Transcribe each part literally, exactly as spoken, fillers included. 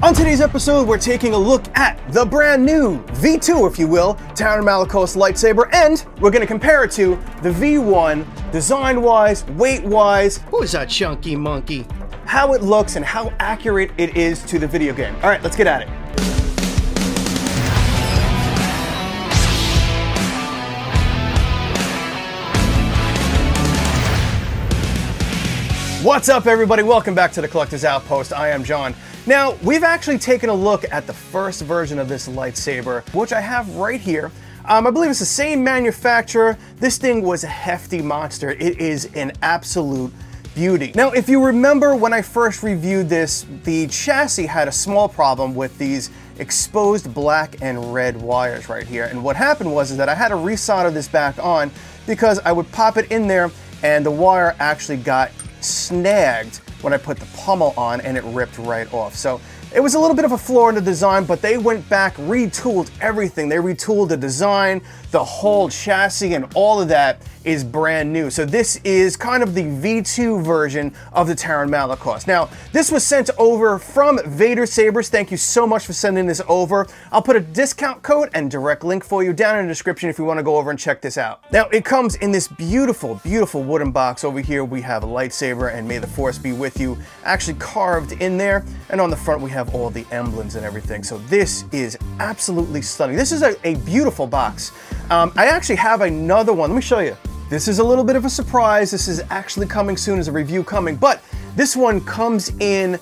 On today's episode, we're taking a look at the brand new V two, if you will, Taron Malicos lightsaber, and we're gonna compare it to the V one, design-wise, weight-wise. Who's that chunky monkey? How it looks and how accurate it is to the video game. All right, let's get at it. What's up, everybody? Welcome back to the Collector's Outpost. I am John. Now, we've actually taken a look at the first version of this lightsaber, which I have right here. Um, I believe it's the same manufacturer. This thing was a hefty monster. It is an absolute beauty. Now, if you remember when I first reviewed this, the chassis had a small problem with these exposed black and red wires right here. And what happened was is that I had to resolder this back on because I would pop it in there and the wire actually got snagged when I put the pommel on and it ripped right off. So it was a little bit of a flaw in the design, but they went back, retooled everything. They retooled the design, the whole chassis, and all of that is brand new. So this is kind of the V two version of the Taron Malicos. Now, this was sent over from Vader's Sabers. Thank you so much for sending this over. I'll put a discount code and direct link for you down in the description if you want to go over and check this out. Now, it comes in this beautiful, beautiful wooden box. Over here, we have a lightsaber, and may the Force be with you, actually carved in there. And on the front, we have all the emblems and everything. So this is absolutely stunning. This is a, a beautiful box. Um, I actually have another one. Let me show you. This is a little bit of a surprise. This is actually coming soon, as a review coming, but this one comes in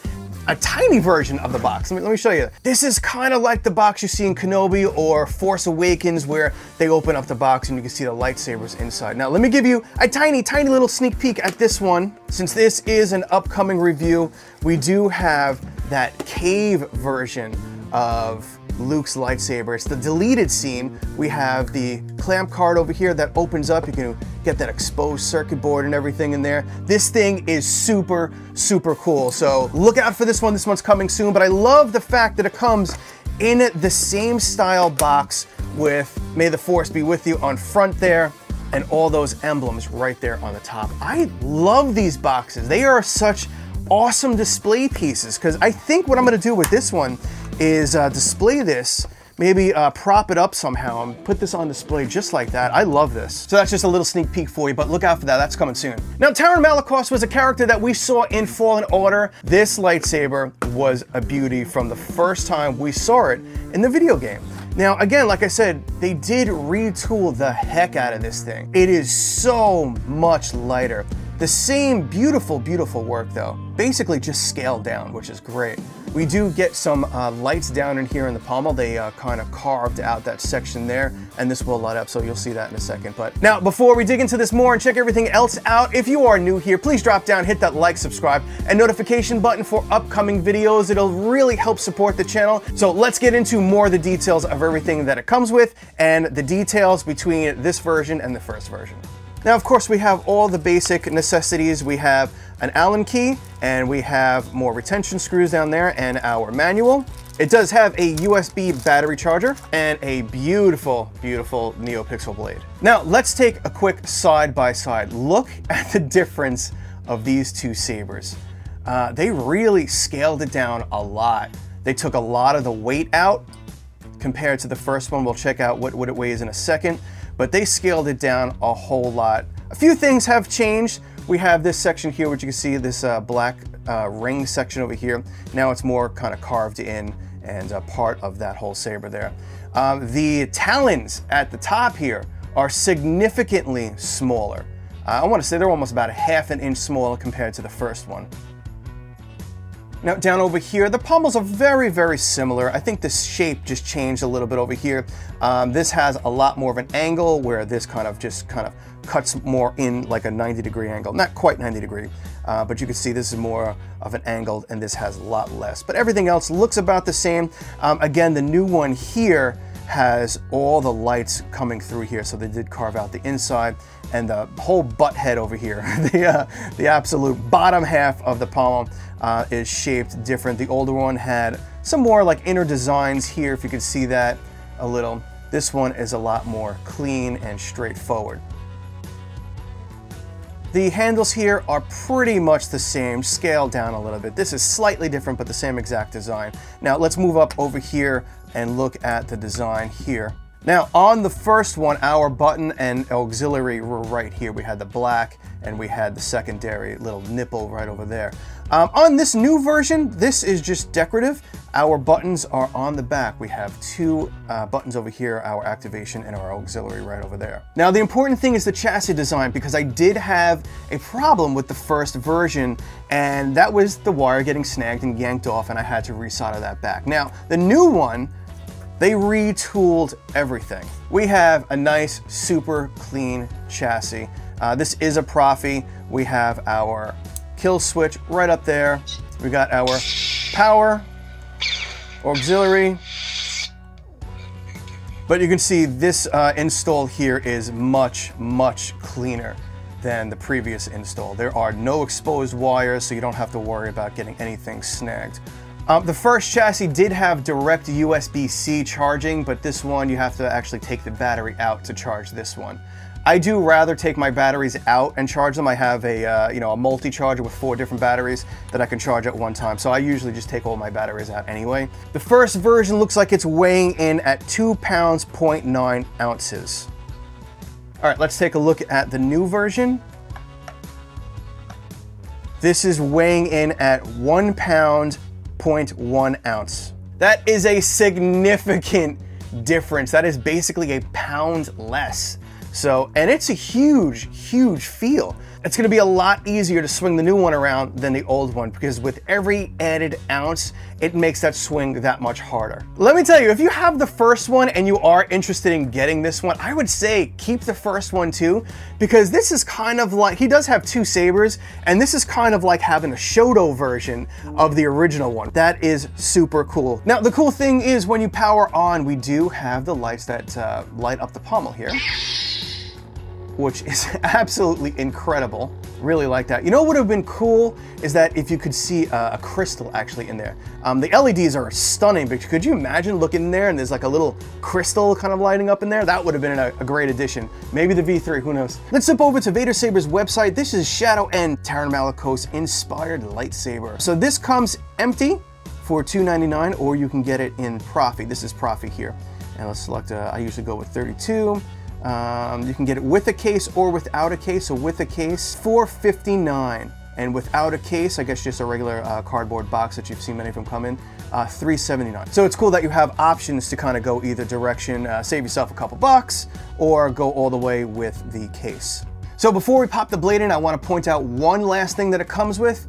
a tiny version of the box. Let me, let me show you. This is kind of like the box you see in Kenobi or Force Awakens, where they open up the box and you can see the lightsabers inside. Now, let me give you a tiny, tiny little sneak peek at this one. Since this is an upcoming review, we do have that cave version of Luke's lightsaber. It's the deleted scene. We have the clamp card over here that opens up. You can get that exposed circuit board and everything in there. This thing is super, super cool. So look out for this one. This one's coming soon, but I love the fact that it comes in the same style box with May the Force be with you on front there, and all those emblems right there on the top. I love these boxes. They are such awesome display pieces, because I think what I'm gonna do with this one is uh, display this, maybe uh, prop it up somehow and put this on display just like that. I love this. So that's just a little sneak peek for you, but look out for that. That's coming soon. Now, Taron Malicos was a character that we saw in Fallen Order. This lightsaber was a beauty from the first time we saw it in the video game. Now, again, like I said, they did retool the heck out of this thing. It is so much lighter. The same beautiful, beautiful work though, basically just scaled down, which is great. We do get some uh, lights down in here in the pommel. They uh, kind of carved out that section there, and this will light up, so you'll see that in a second. But now, before we dig into this more and check everything else out, if you are new here, please drop down, hit that like, subscribe, and notification button for upcoming videos. It'll really help support the channel. So let's get into more of the details of everything that it comes with and the details between this version and the first version. Now, of course, we have all the basic necessities. We have an Allen key, and we have more retention screws down there, and our manual. It does have a U S B battery charger and a beautiful, beautiful NeoPixel blade. Now, let's take a quick side-by-side look at the difference of these two sabers. Uh, they really scaled it down a lot. They took a lot of the weight out compared to the first one. We'll check out what, what it weighs in a second. But they scaled it down a whole lot. A few things have changed. We have this section here, which you can see, this uh, black uh, ring section over here. Now it's more kind of carved in and a part of that whole saber there. Um, the talons at the top here are significantly smaller. Uh, I wanna say they're almost about a half an inch smaller compared to the first one. Now down over here, the pommels are very, very similar. I think the shape just changed a little bit over here. Um, this has a lot more of an angle, where this kind of just kind of cuts more in like a ninety degree angle. Not quite ninety degree, uh, but you can see this is more of an angled, and this has a lot less. But everything else looks about the same. Um, again, the new one here has all the lights coming through here, so they did carve out the inside. And the whole butt head over here, the, uh, the absolute bottom half of the pommel uh, is shaped different. The older one had some more like inner designs here, if you could see that a little. This one is a lot more clean and straightforward. The handles here are pretty much the same, scaled down a little bit. This is slightly different, but the same exact design. Now let's move up over here and look at the design here. Now on the first one, our button and auxiliary were right here. We had the black and we had the secondary little nipple right over there. Um, on this new version, this is just decorative. Our buttons are on the back. We have two uh, buttons over here, our activation and our auxiliary right over there. Now the important thing is the chassis design, because I did have a problem with the first version, and that was the wire getting snagged and yanked off, and I had to resolder that back. Now the new one, they retooled everything. We have a nice, super clean chassis. Uh, this is a Proffie. We have our kill switch right up there. We got our power, auxiliary. But you can see this uh, install here is much, much cleaner than the previous install. There are no exposed wires, so you don't have to worry about getting anything snagged. Um, the first chassis did have direct U S B C charging, but this one you have to actually take the battery out to charge this one. I do rather take my batteries out and charge them. I have a uh, you know, a multi-charger with four different batteries that I can charge at one time, so I usually just take all my batteries out anyway. The first version looks like it's weighing in at two pounds point nine ounces. All right, let's take a look at the new version. This is weighing in at one pound point one ounce. That is a significant difference. That is basically a pound less. So, and it's a huge, huge feel. It's gonna be a lot easier to swing the new one around than the old one, because with every added ounce, it makes that swing that much harder. Let me tell you, if you have the first one and you are interested in getting this one, I would say keep the first one too, because this is kind of like, he does have two sabers, and this is kind of like having a Shoto version of the original one. That is super cool. Now, the cool thing is when you power on, we do have the lights that uh, light up the pommel here, which is absolutely incredible. Really like that. You know what would have been cool is that if you could see a, a crystal actually in there. Um, the L E Ds are stunning, but could you imagine looking in there and there's like a little crystal kind of lighting up in there? That would have been a, a great addition. Maybe the V three, who knows? Let's zip over to Vader's Sabers website. This is Shadow End, Taron Malicos inspired lightsaber. So this comes empty for two ninety-nine, or you can get it in Proffie. This is Proffie here. And let's select, a, I usually go with thirty-two. Um, you can get it with a case or without a case. So with a case, four fifty-nine, and without a case, I guess just a regular uh, cardboard box that you've seen many of them come in, uh, three seventy-nine. So it's cool that you have options to kind of go either direction, uh, save yourself a couple bucks, or go all the way with the case. So before we pop the blade in, I want to point out one last thing that it comes with,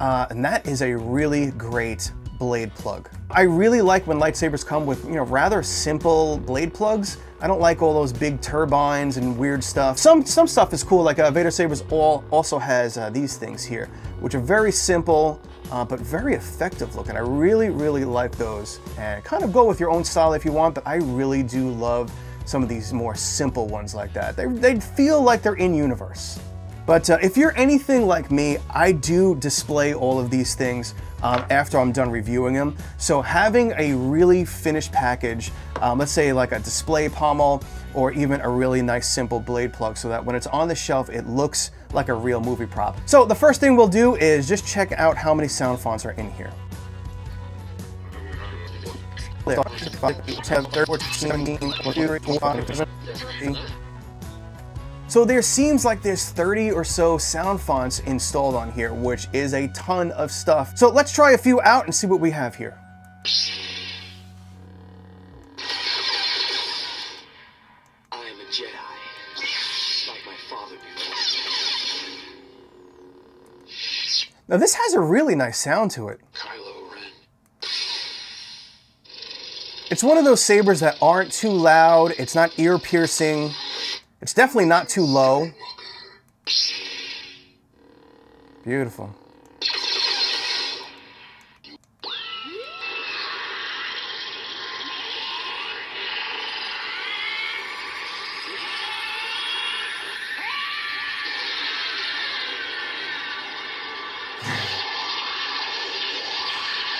uh, and that is a really great blade plug. I really like when lightsabers come with, you know, rather simple blade plugs. I don't like all those big turbines and weird stuff. Some some stuff is cool, like uh, Vader's Sabers all also has uh, these things here, which are very simple, uh, but very effective looking. I really, really like those, and kind of go with your own style if you want, but I really do love some of these more simple ones like that. They, they feel like they're in-universe. But uh, if you're anything like me, I do display all of these things um, after I'm done reviewing them. So having a really finished package, um, let's say like a display pommel or even a really nice simple blade plug, so that when it's on the shelf, it looks like a real movie prop. So the first thing we'll do is just check out how many sound fonts are in here. So there seems like there's thirty or so sound fonts installed on here, which is a ton of stuff. So let's try a few out and see what we have here. I am a Jedi, like my father before. Now this has a really nice sound to it. Kylo Ren. It's one of those sabers that aren't too loud, it's not ear-piercing. It's definitely not too low. Beautiful.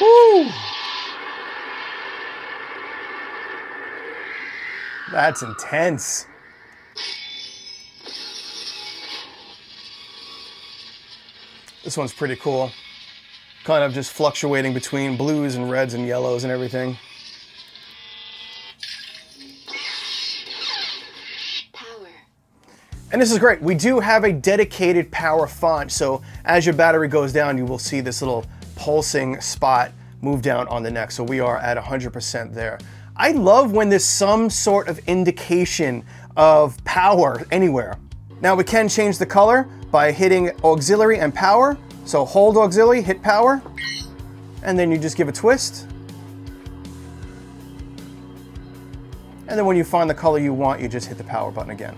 Woo! That's intense. This one's pretty cool. Kind of just fluctuating between blues and reds and yellows and everything. And this is great. We do have a dedicated power font, so as your battery goes down, you will see this little pulsing spot move down on the neck. So we are at one hundred percent there. I love when there's some sort of indication of power anywhere. Now we can change the color by hitting auxiliary and power. So hold auxiliary, hit power, and then you just give a twist. And then when you find the color you want, you just hit the power button again.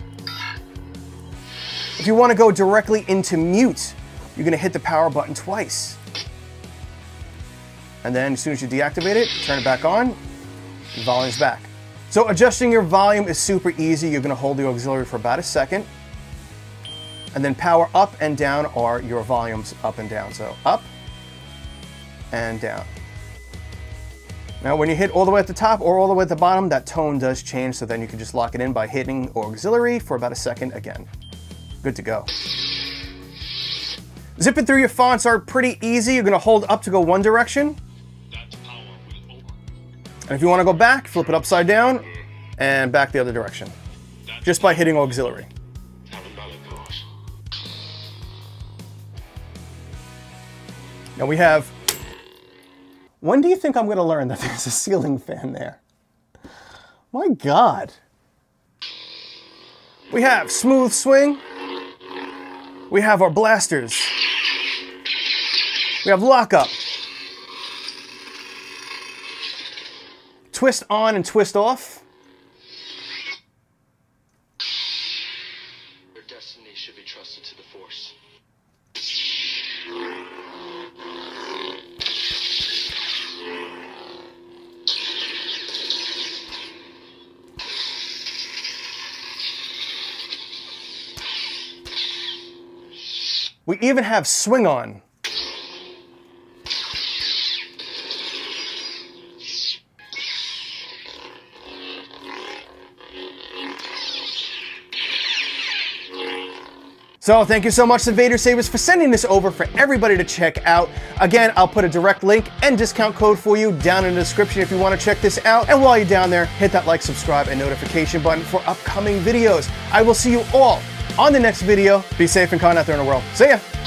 If you want to go directly into mute, you're going to hit the power button twice. And then as soon as you deactivate it, turn it back on, your volume's back. So adjusting your volume is super easy. You're going to hold the auxiliary for about a second. And then power up and down are your volumes up and down. So up and down. Now when you hit all the way at the top or all the way at the bottom, that tone does change. So then you can just lock it in by hitting auxiliary for about a second again. Good to go. Zipping through your fonts are pretty easy. You're gonna hold up to go one direction. And if you wanna go back, flip it upside down and back the other direction, just by hitting auxiliary. Now we have, when do you think I'm gonna learn that there's a ceiling fan there? My God. We have smooth swing. We have our blasters. We have lockup. Twist on and twist off. Your destiny should be trusted to the Force. We even have swing on. So thank you so much to Vader's Sabers for sending this over for everybody to check out. Again, I'll put a direct link and discount code for you down in the description if you want to check this out. And while you're down there, hit that like, subscribe, and notification button for upcoming videos. I will see you all on the next video. Be safe and kind out there in the world. See ya.